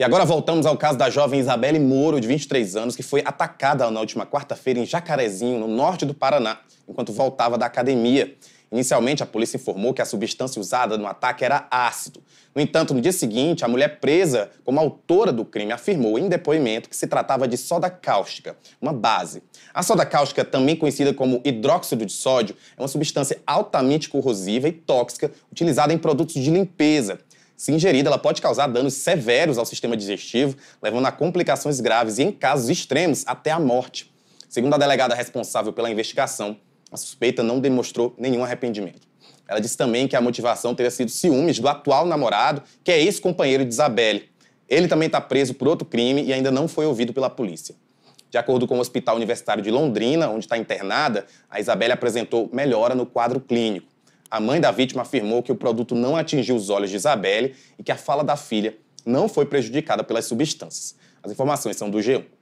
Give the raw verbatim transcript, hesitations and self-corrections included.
E agora voltamos ao caso da jovem Isabelly Moro, de vinte e três anos, que foi atacada na última quarta-feira em Jacarezinho, no norte do Paraná, enquanto voltava da academia. Inicialmente, a polícia informou que a substância usada no ataque era ácido. No entanto, no dia seguinte, a mulher presa como autora do crime afirmou em depoimento que se tratava de soda cáustica, uma base. A soda cáustica, também conhecida como hidróxido de sódio, é uma substância altamente corrosiva e tóxica utilizada em produtos de limpeza. Se ingerida, ela pode causar danos severos ao sistema digestivo, levando a complicações graves e, em casos extremos, até a morte. Segundo a delegada responsável pela investigação, a suspeita não demonstrou nenhum arrependimento. Ela disse também que a motivação teria sido ciúmes do atual namorado, que é ex-companheiro de Isabelly. Ele também está preso por outro crime e ainda não foi ouvido pela polícia. De acordo com o Hospital Universitário de Londrina, onde está internada, a Isabelly apresentou melhora no quadro clínico. A mãe da vítima afirmou que o produto não atingiu os olhos de Isabelly e que a fala da filha não foi prejudicada pelas substâncias. As informações são do G um.